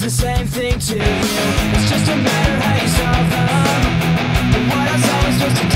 says the same thing to you. It's just a matter how you solve them. And what else always just